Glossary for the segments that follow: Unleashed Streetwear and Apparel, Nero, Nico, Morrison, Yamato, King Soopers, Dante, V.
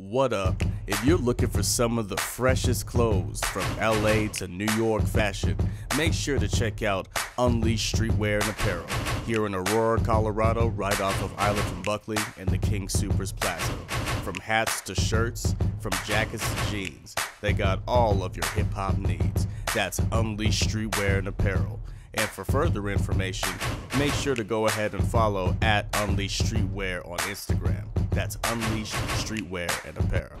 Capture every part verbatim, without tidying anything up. What up? If you're looking for some of the freshest clothes from L A to New York fashion, make sure to check out Unleashed Streetwear and Apparel here in Aurora, Colorado, right off of Isla from Buckley and the King Soopers Plaza. From hats to shirts, from jackets to jeans, they got all of your hip-hop needs. That's Unleashed Streetwear and Apparel. And for further information, make sure to go ahead and follow at Unleashed Streetwear on Instagram. That's Unleashed Streetwear and Apparel.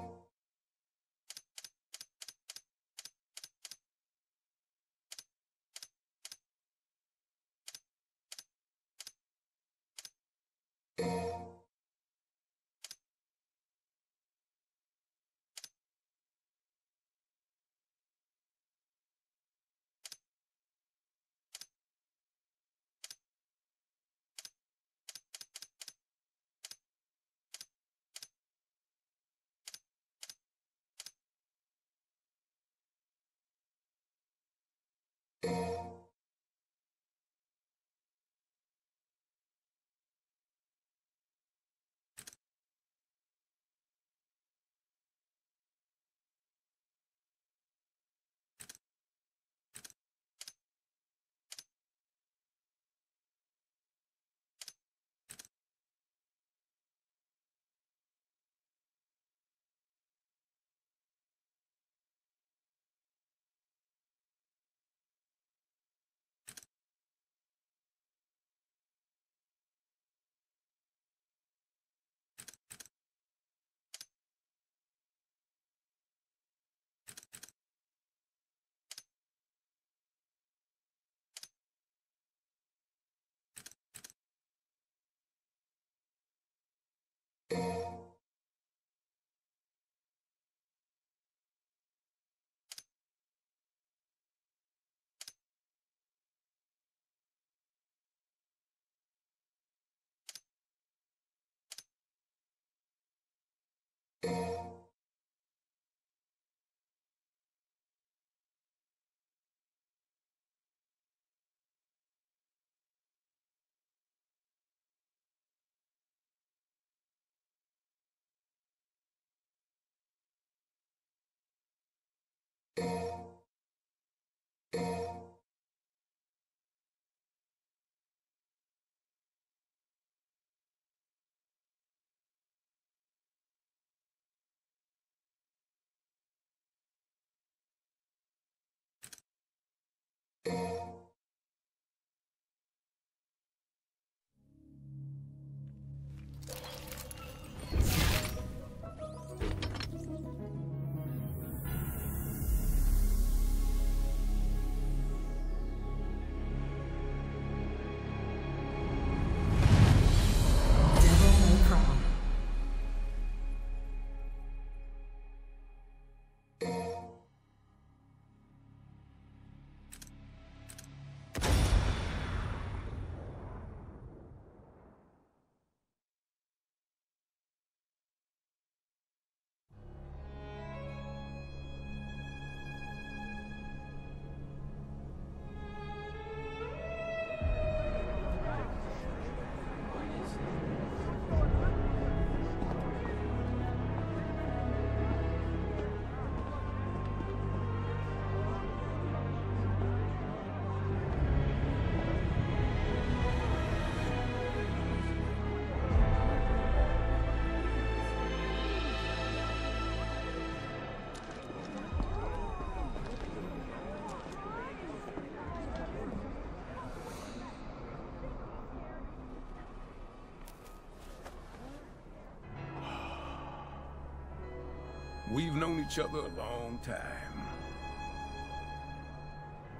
We've known each other a long time.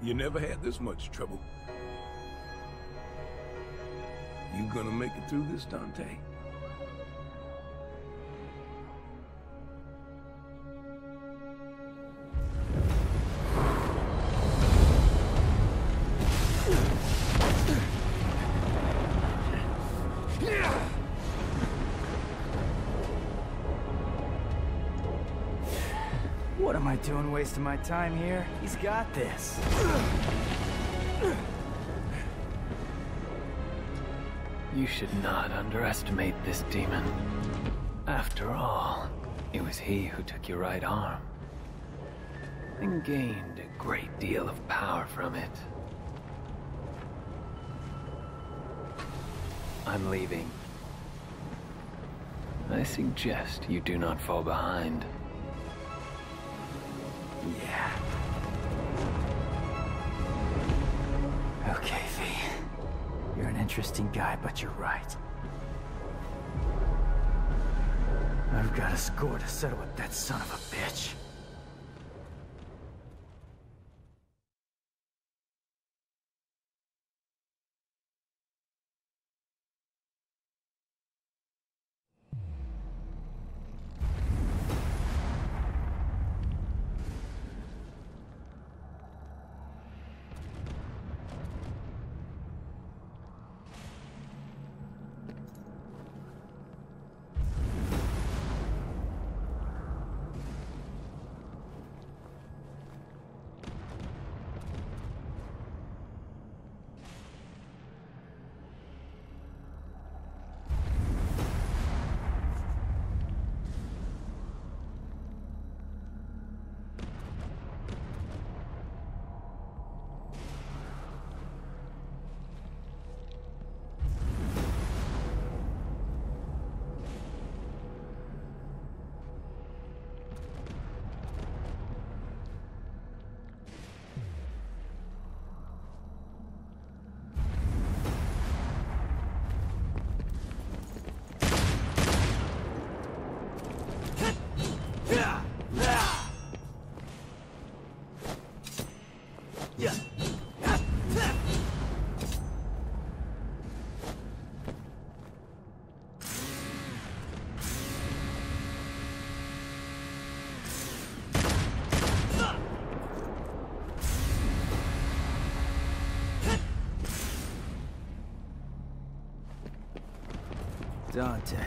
You never had this much trouble. You gonna make it through this, Dante? What am I doing wasting my time here? He's got this. You should not underestimate this demon. After all, it was he who took your right arm and gained a great deal of power from it. I'm leaving. I suggest you do not fall behind. Yeah. Okay, V. You're an interesting guy, but you're right. I've got a score to settle with that son of a bitch. Dante.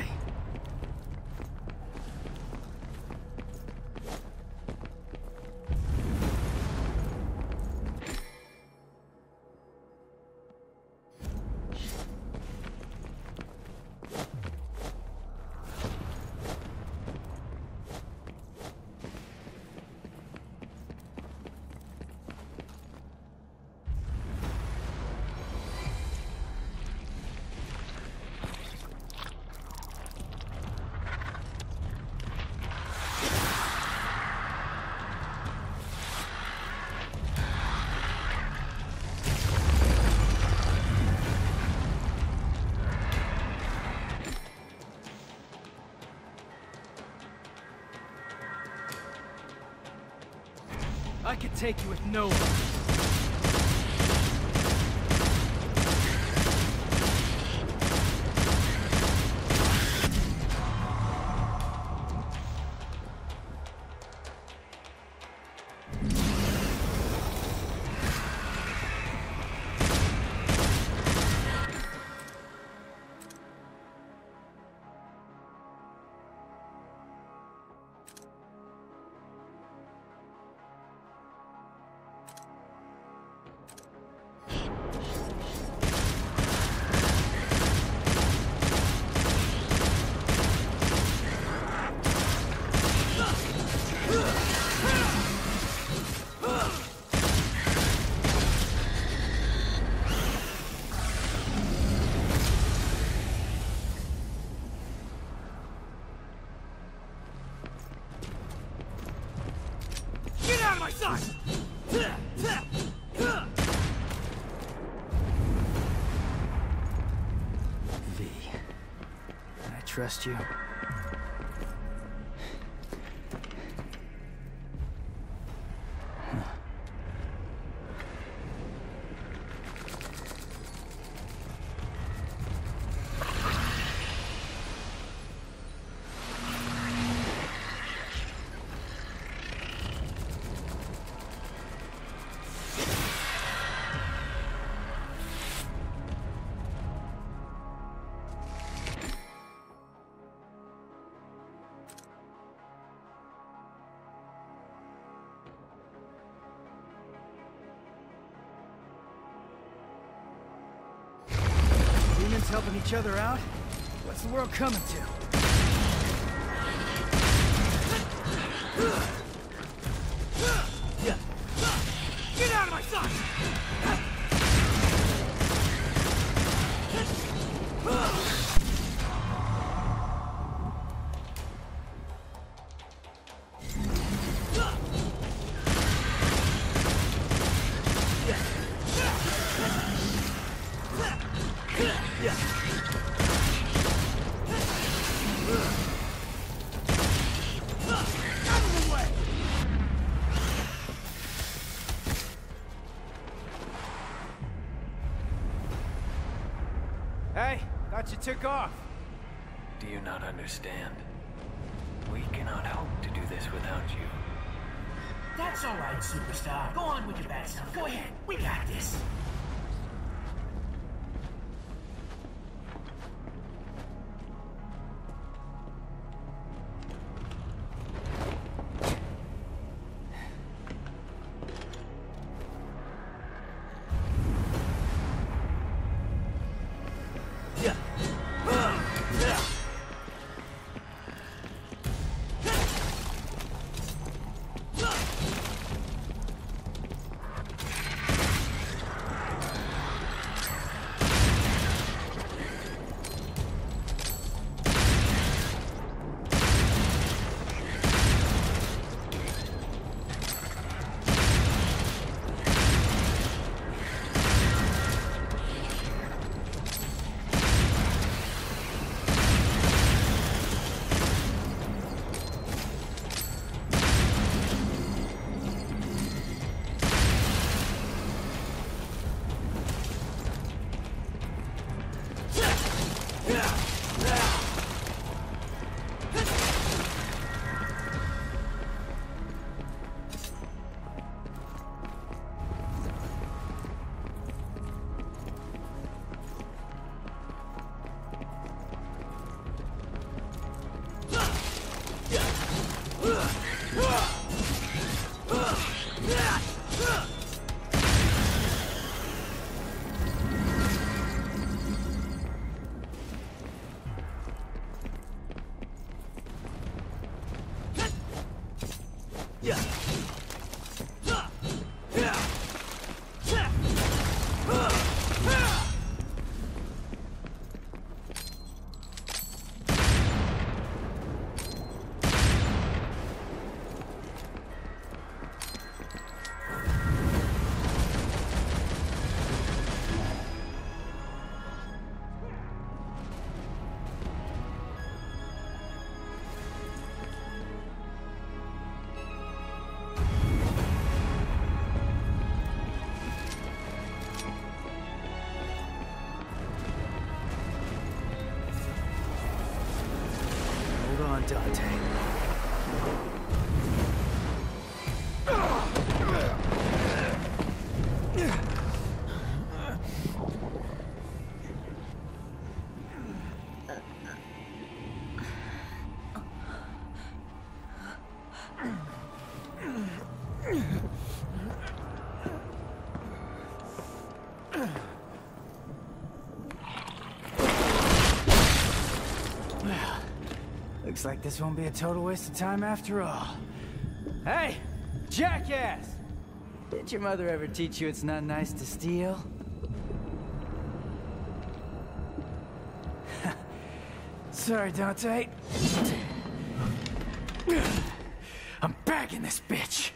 I could take you with no one. Trust you. kids helping each other out? What's the world coming to? Get out of my sight! You took off. Do you not understand? We cannot hope to do this without you. That's all right, superstar. Go on with your bad stuff. Go ahead. We got this. Dante. Like this won't be a total waste of time after all. Hey, jackass! Did your mother ever teach you it's not nice to steal? Sorry, Dante. I'm back in this bitch.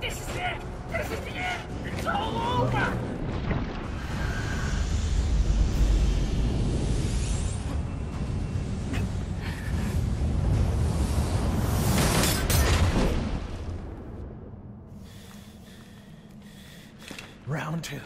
This is it! This is the end! It's all over! Round two.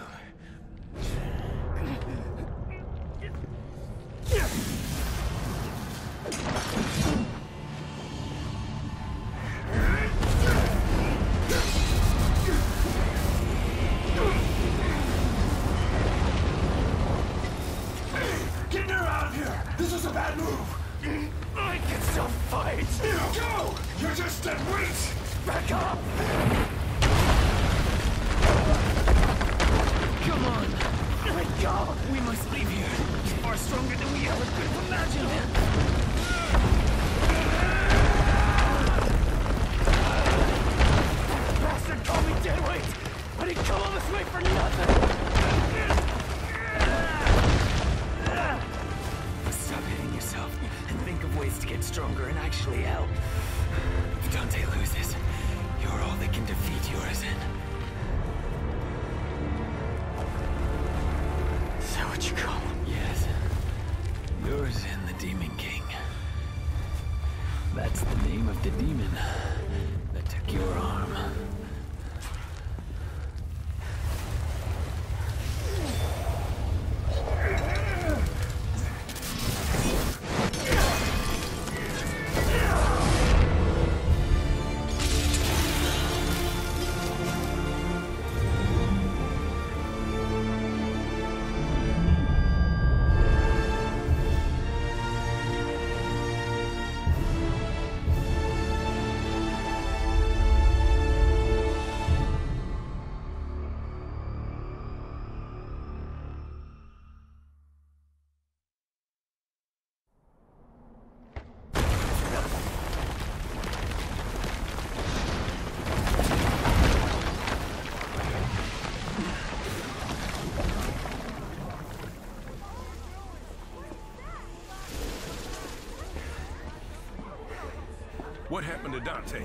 What happened to Dante?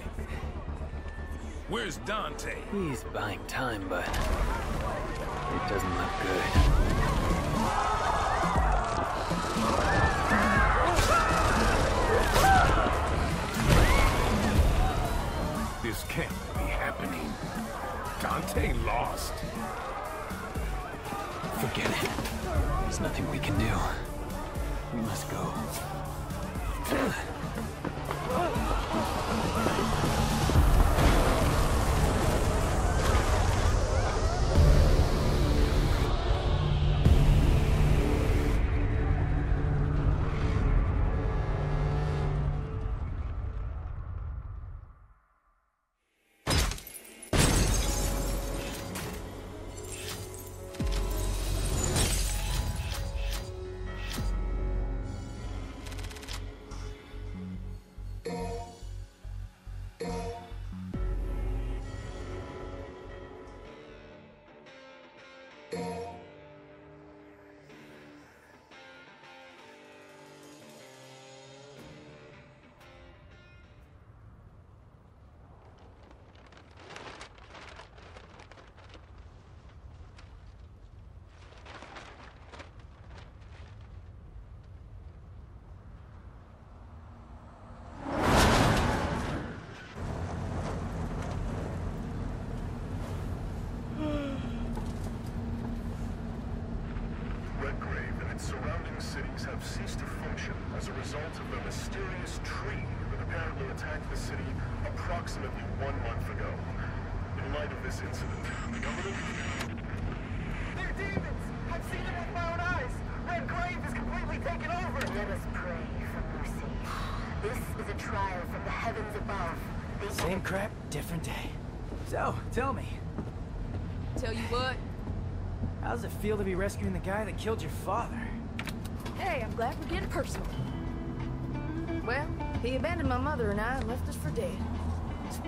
Where's Dante? He's buying time, but it doesn't look good. This can't be happening. Dante lost. Forget it. There's nothing we can do. We must go. Crap, different day. So, tell me. Tell you what? How does it feel to be rescuing the guy that killed your father? Hey, I'm glad we're getting personal. Well, he abandoned my mother and I and left us for dead.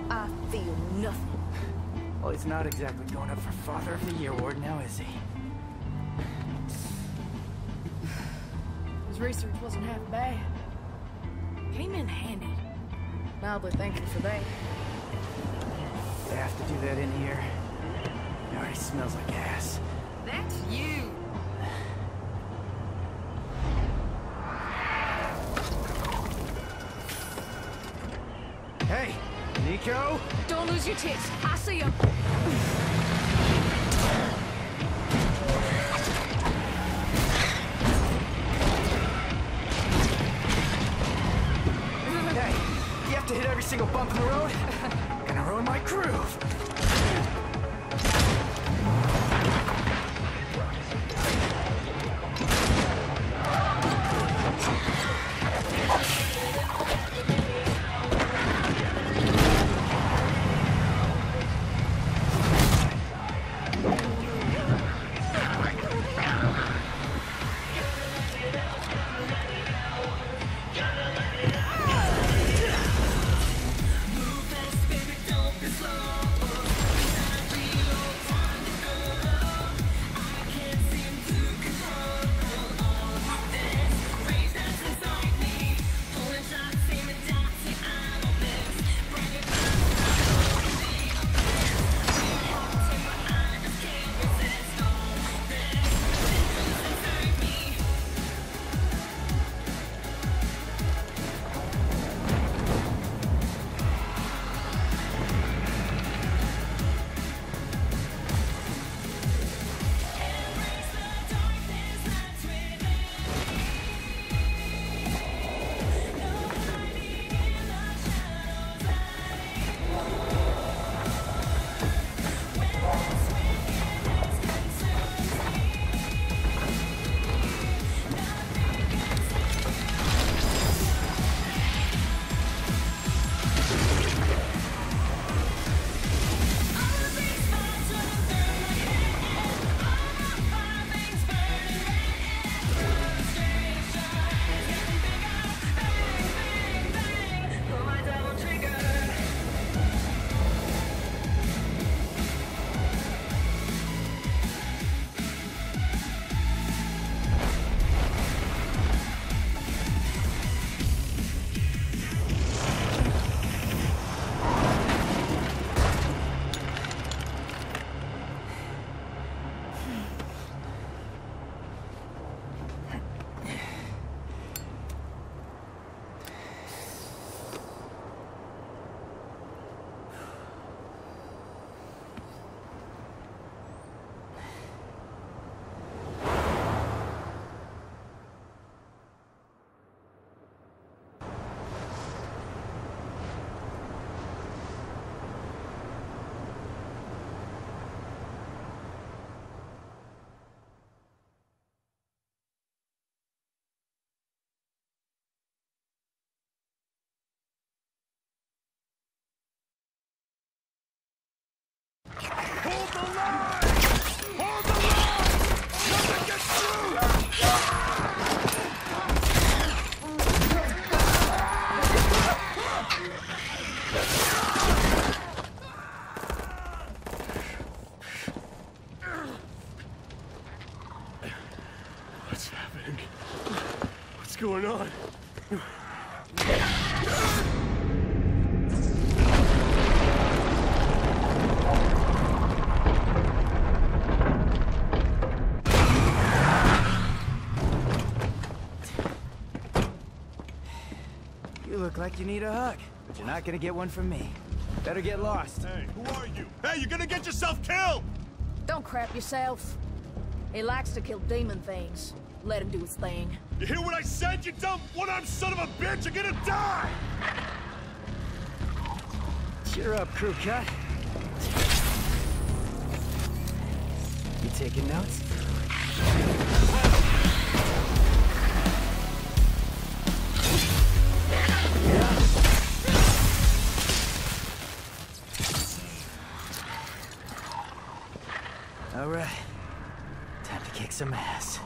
I feel nothing. Well, he's not exactly going up for Father of the Year award now, is he? His research wasn't half bad. Came in handy. now, but thank you for that. They have to do that in here. It already smells like ass. That's you. Hey, Nico! Don't lose your tits. I see him. Single bump in the road, gonna ruin my groove. What's going on? You look like you need a hug, but you're not gonna get one from me. Better get lost. Hey, who are you? Hey, you're gonna get yourself killed! Don't crap yourself. He likes to kill demon things. Let him do his thing. You hear what I said, you dumb one-armed son of a bitch? You're gonna die! Cheer up, crew cut. You taking notes? Yeah. All right. Time to kick some ass.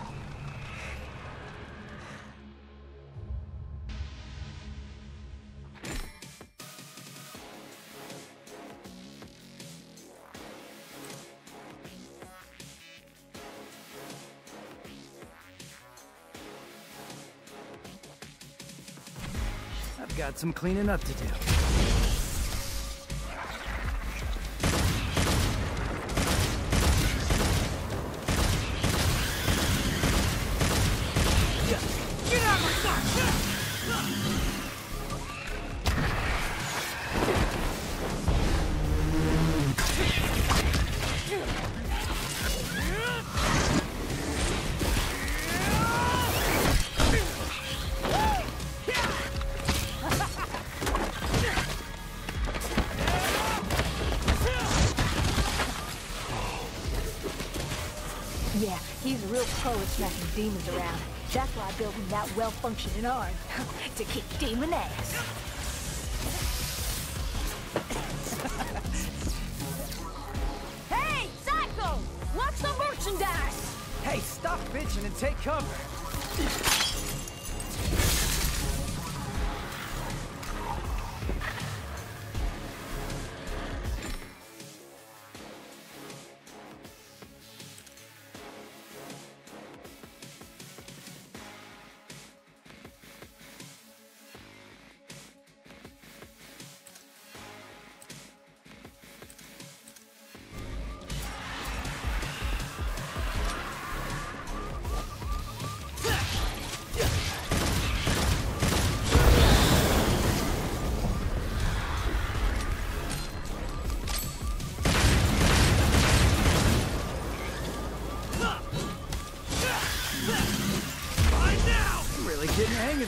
Got some cleaning up to do. Tracking demons around. That's why I built him that well-functioning arm. To kick demon ass. Hey, Psycho! What's the merchandise? Hey, stop bitching and take cover.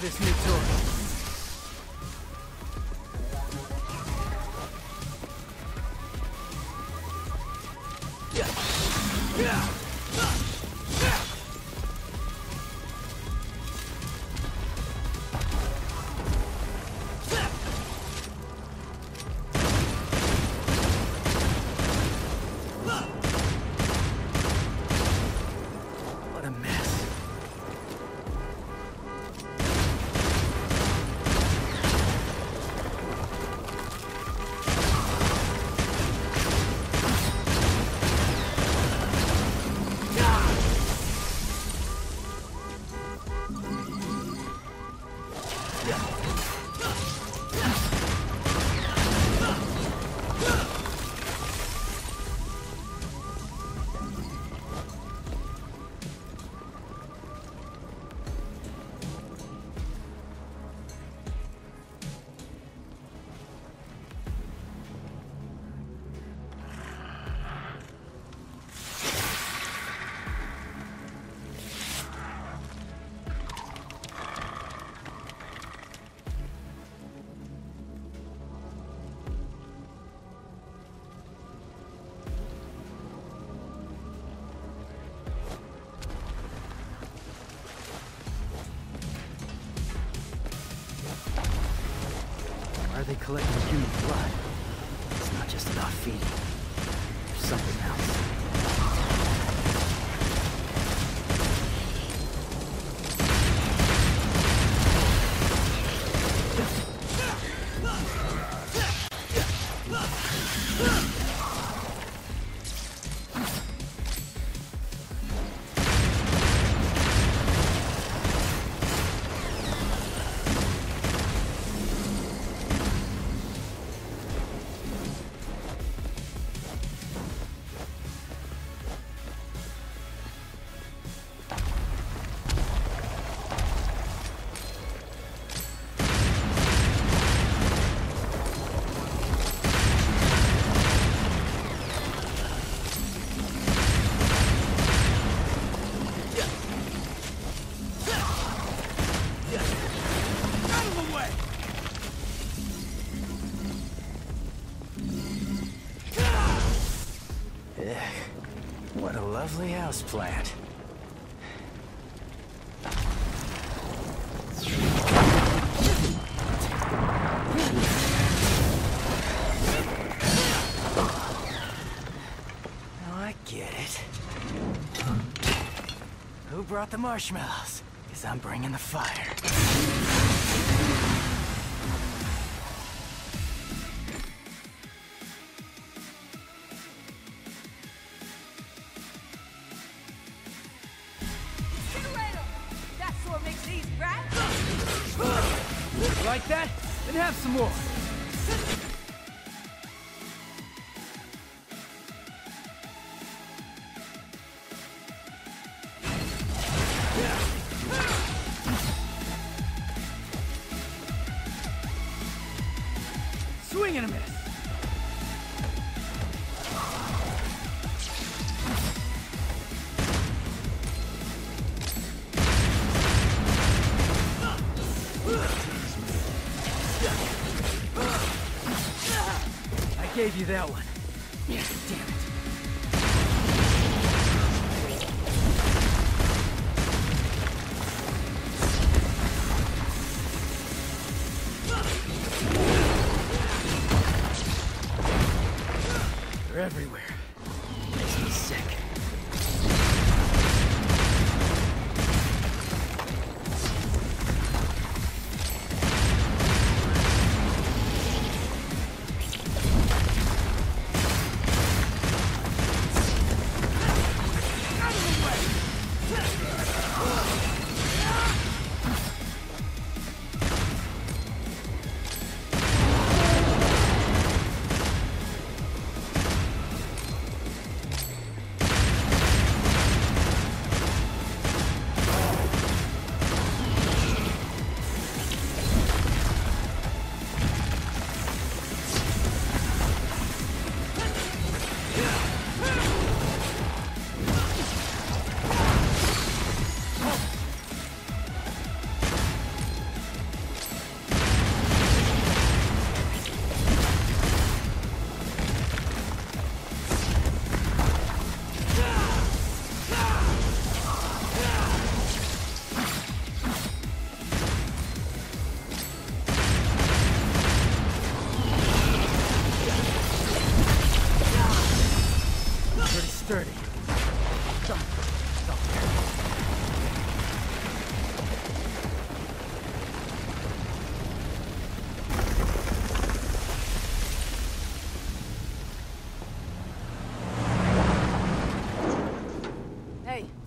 This new toy. They collect human blood. It's not just about feeding. There's something else. Lovely house plant. Oh, I get it. Who brought the marshmallows? 'Cause I'm bringing the fire. Like that? have some more. Swing and a miss. I gave you that one. Yes, damn it. They're everywhere. Makes me sick.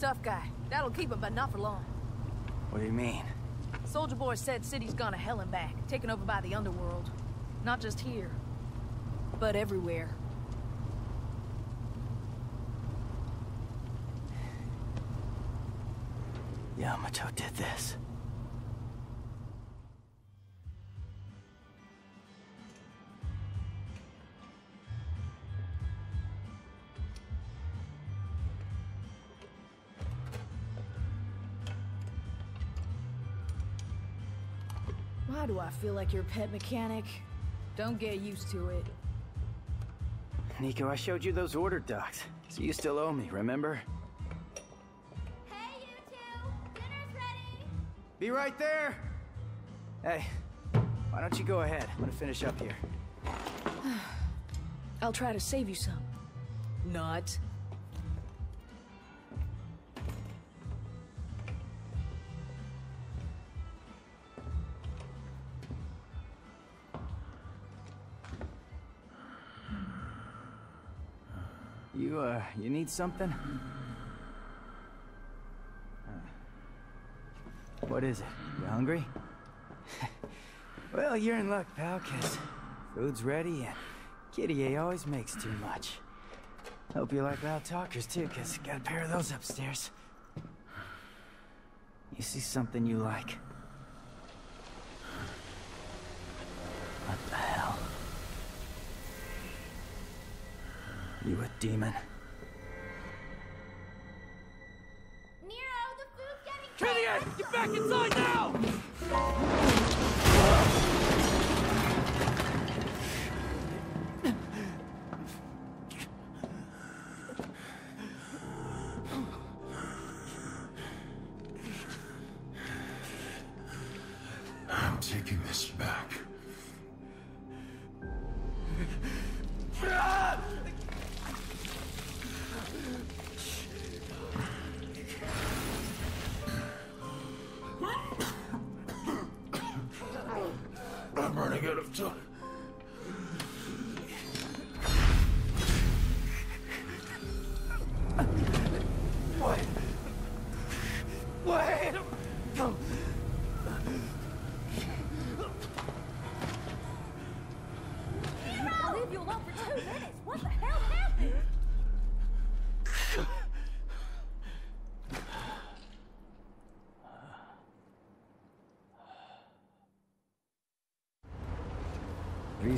Tough guy. That'll keep him, but not for long. What do you mean? Soldier Boy said city's gone to hell and back, taken over by the underworld. Not just here, but everywhere. Yamato did this. Why do I feel like your pet mechanic? Don't get used to it. Nico, I showed you those order docs, so you still owe me, remember? Hey, you two! Dinner's ready! Be right there! Hey, why don't you go ahead? I'm gonna finish up here. I'll try to save you some. Not. You, uh, you need something? Uh, what is it? You hungry? Well, you're in luck, pal, cause food's ready and Kitty A always makes too much. Hope you like loud talkers too, cause got a pair of those upstairs. You see something you like. What the hell? You a demon. Nero, the food's getting cold! Idiot! Get back inside now! I'm taking this back.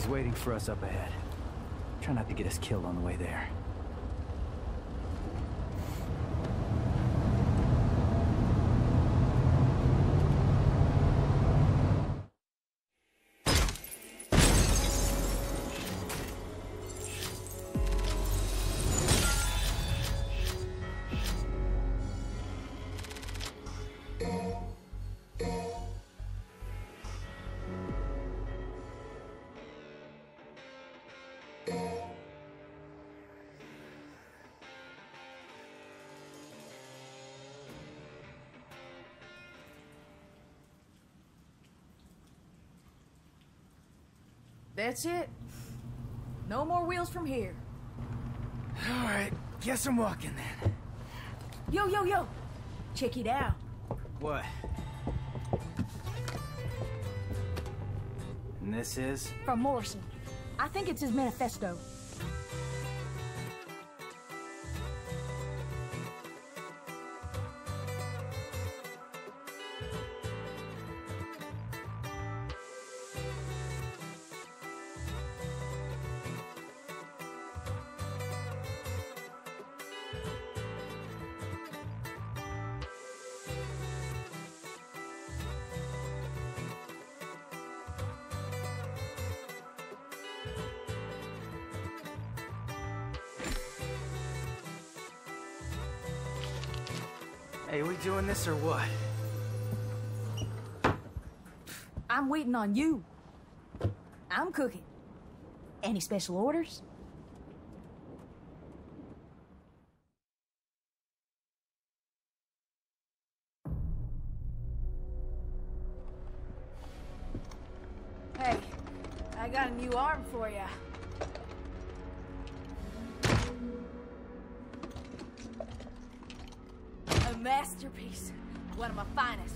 He's waiting for us up ahead. Try not to get us killed on the way there. That's it. No more wheels from here. All right, guess I'm walking then. Yo, yo, yo! Check it out. What? And this is? From Morrison. I think it's his manifesto. Hey, we doing this or what? I'm waiting on you. I'm cooking. Any special orders? Hey, I got a new arm for ya. Masterpiece. One of my finest.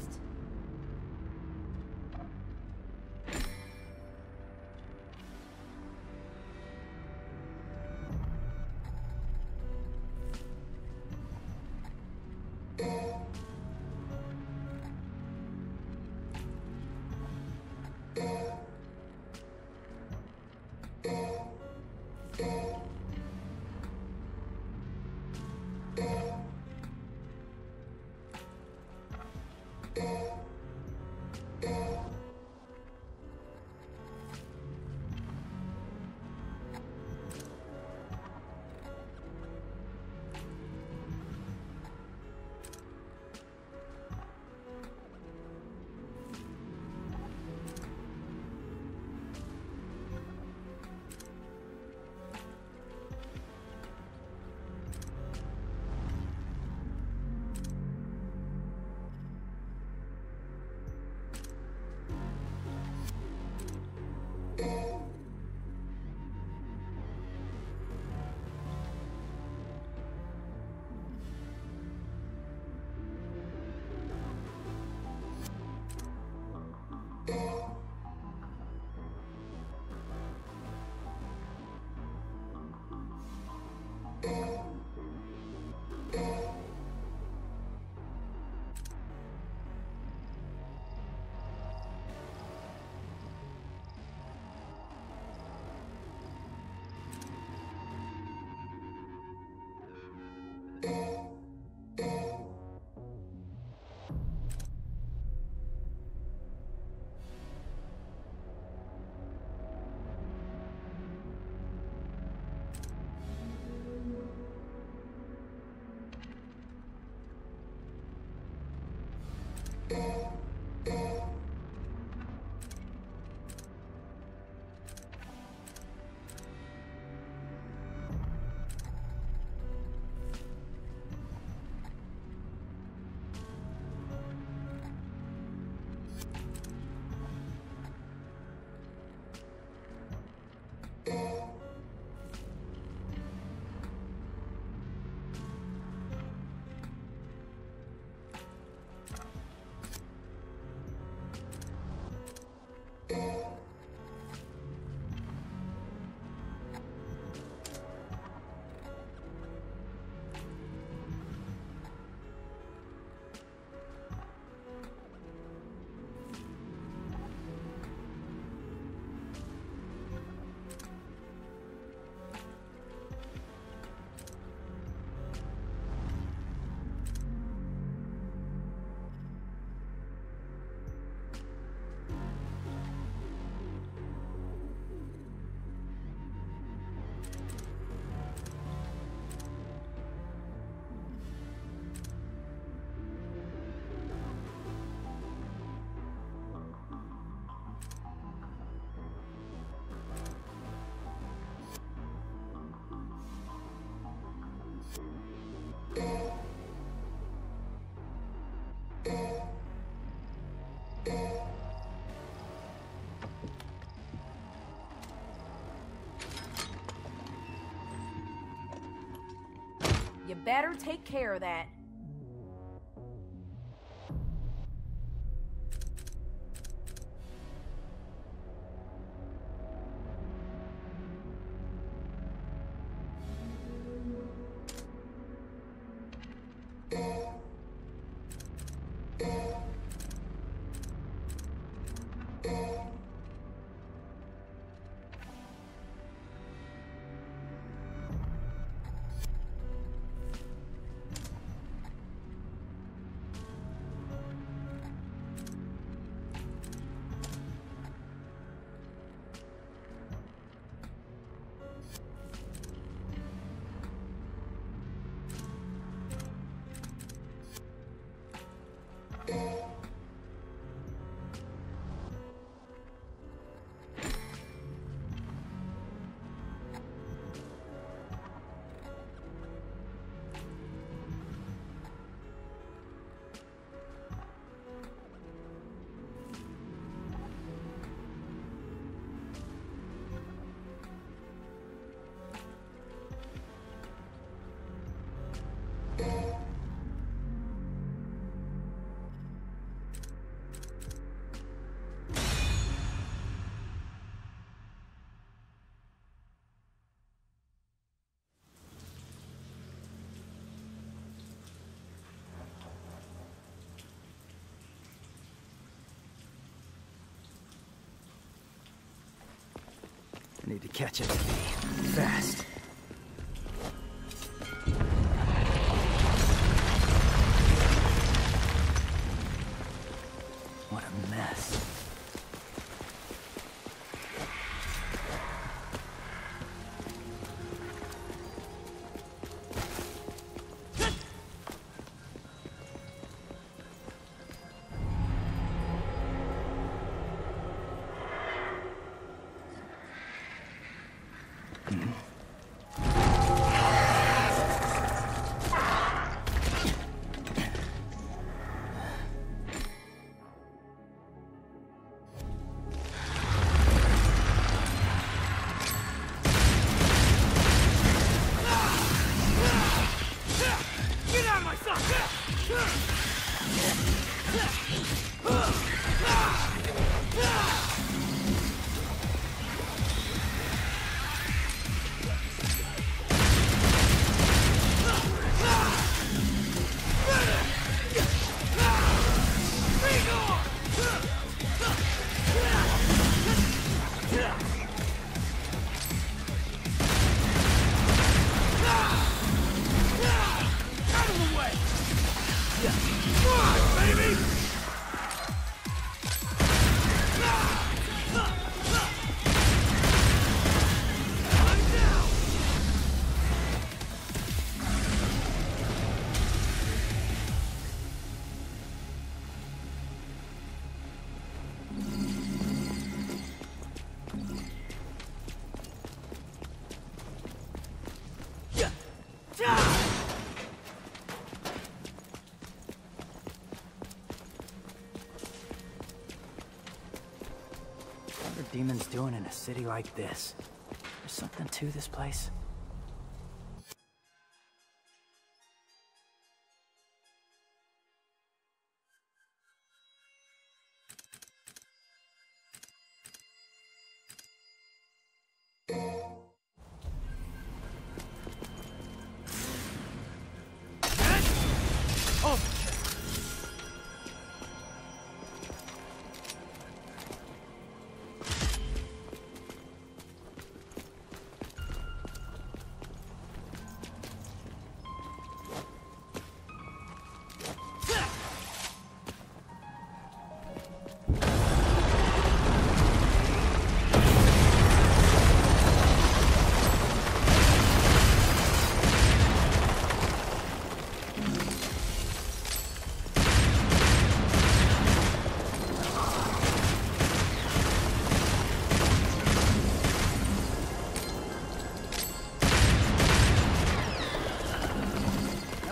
You better take care of that. I need to catch it fast. What a mess. Demons doing in a city like this? There's something to this place.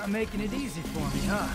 Making it easy for me, huh?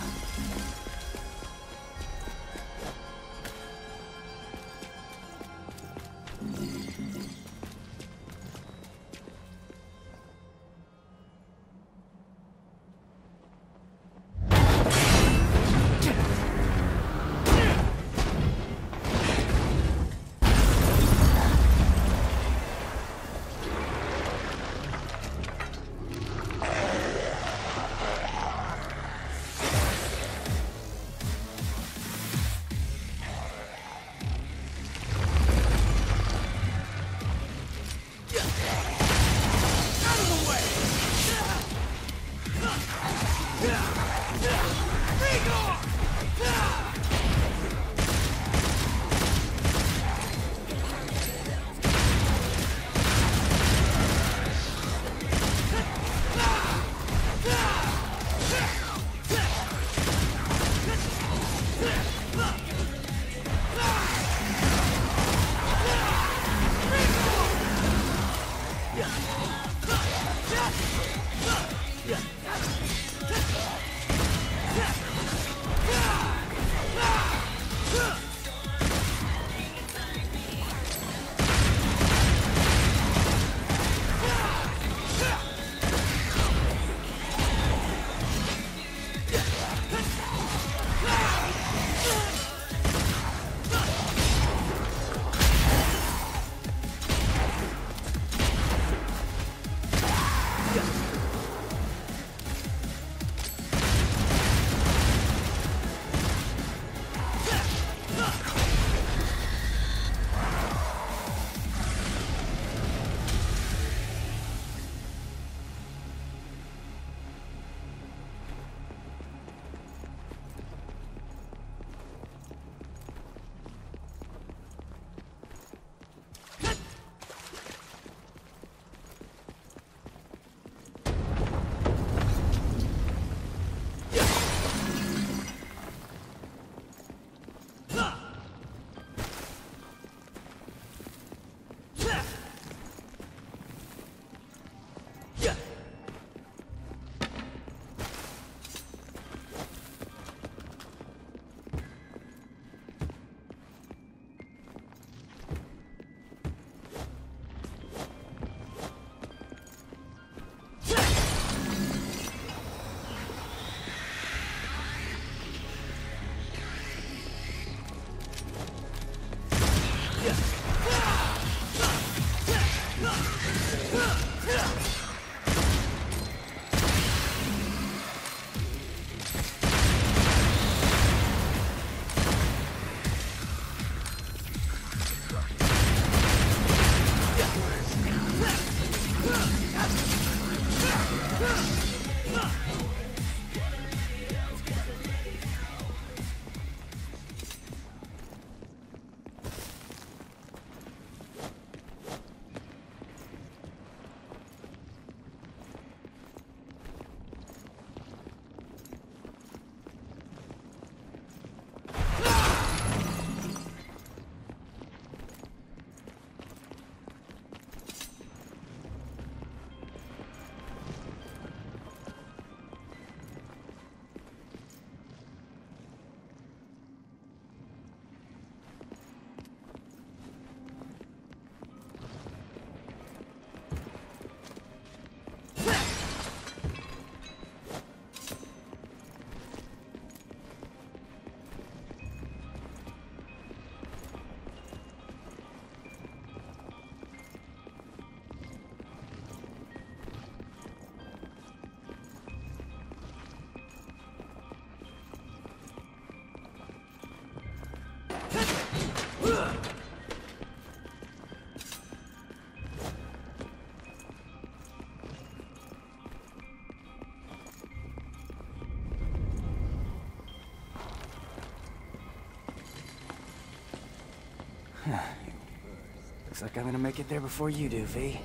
Looks like I'm gonna make it there before you do, V.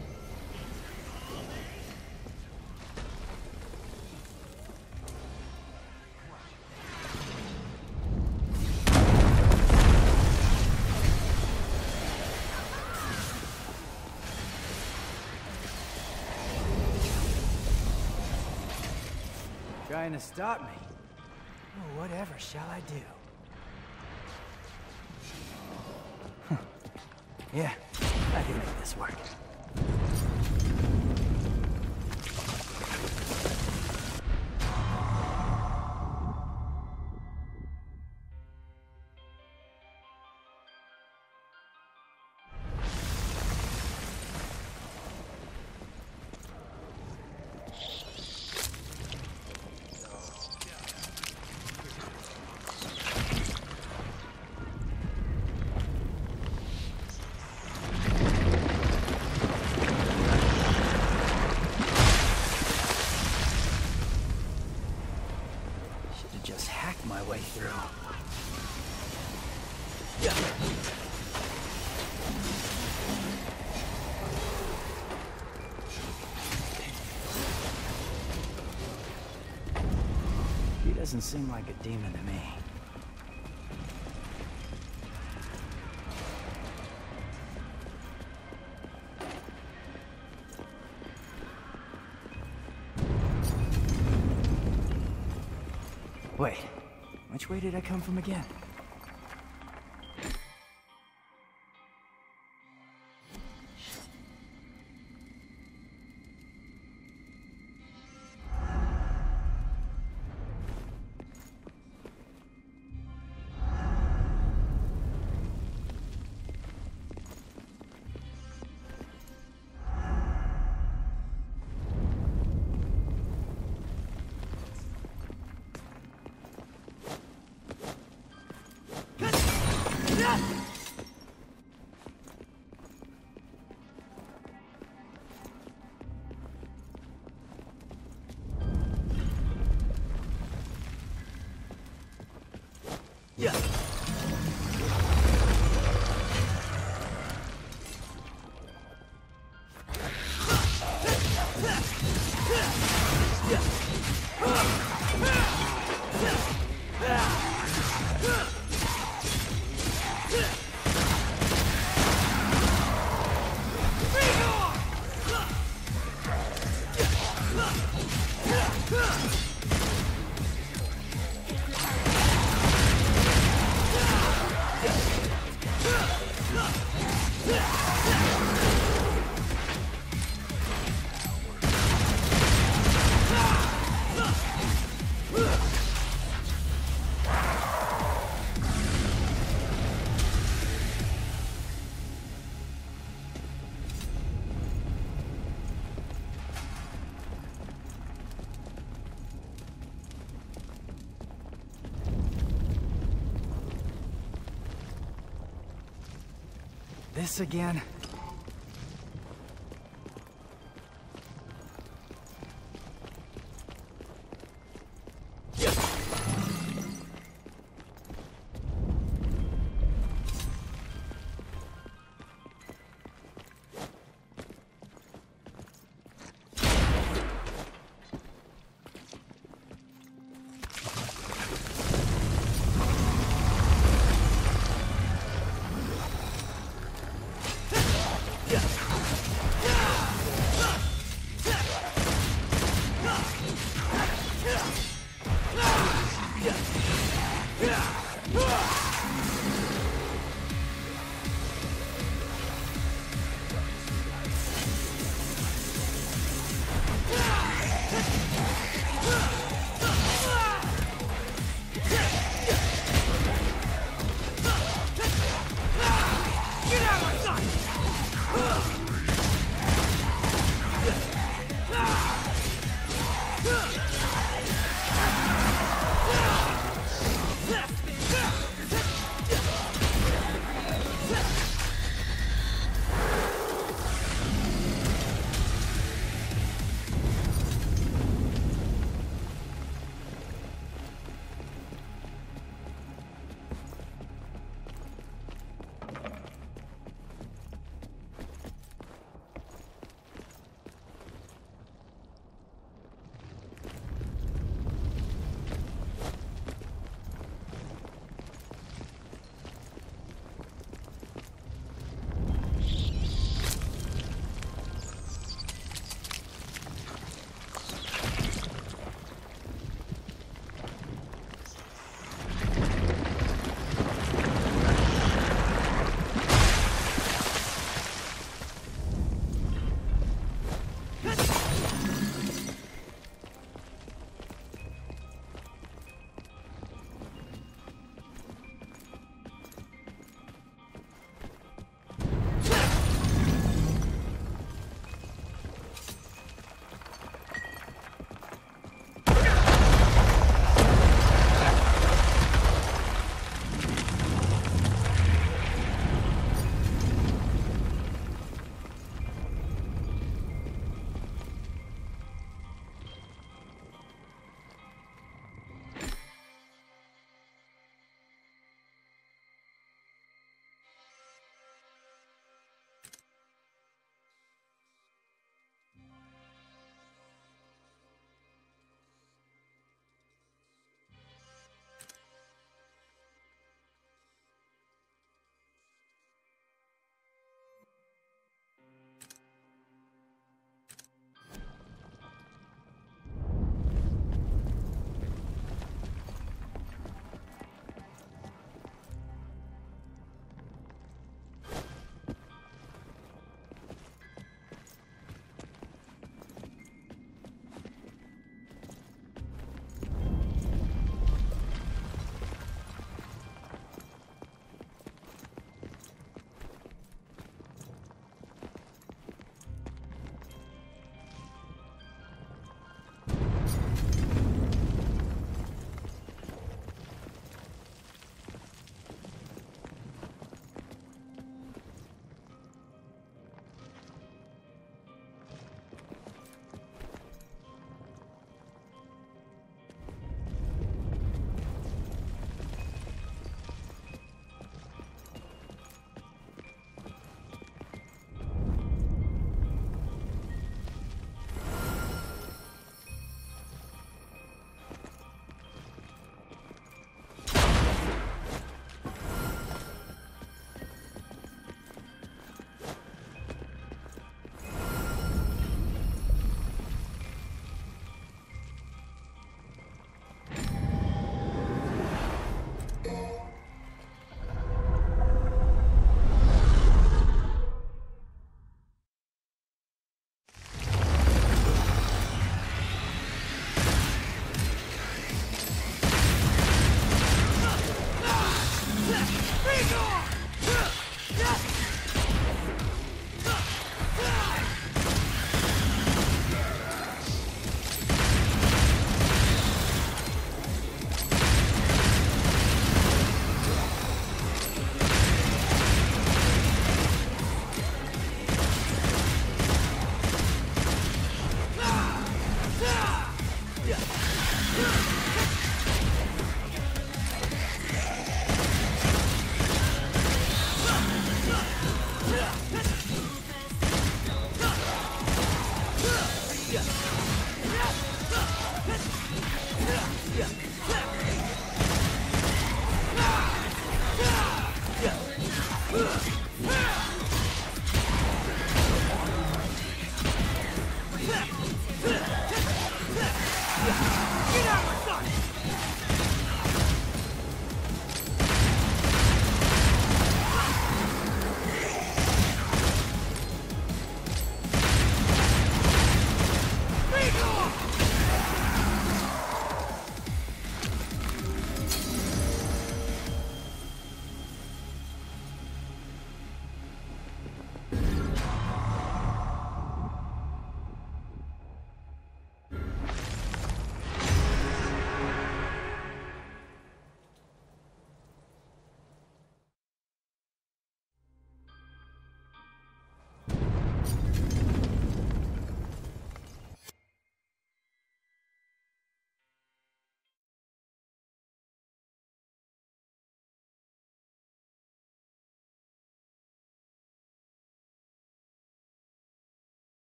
Trying to stop me? Well, whatever shall I do? Huh. Yeah. I can make this work. Doesn't seem like a demon to me. Wait, which way did I come from again? This again.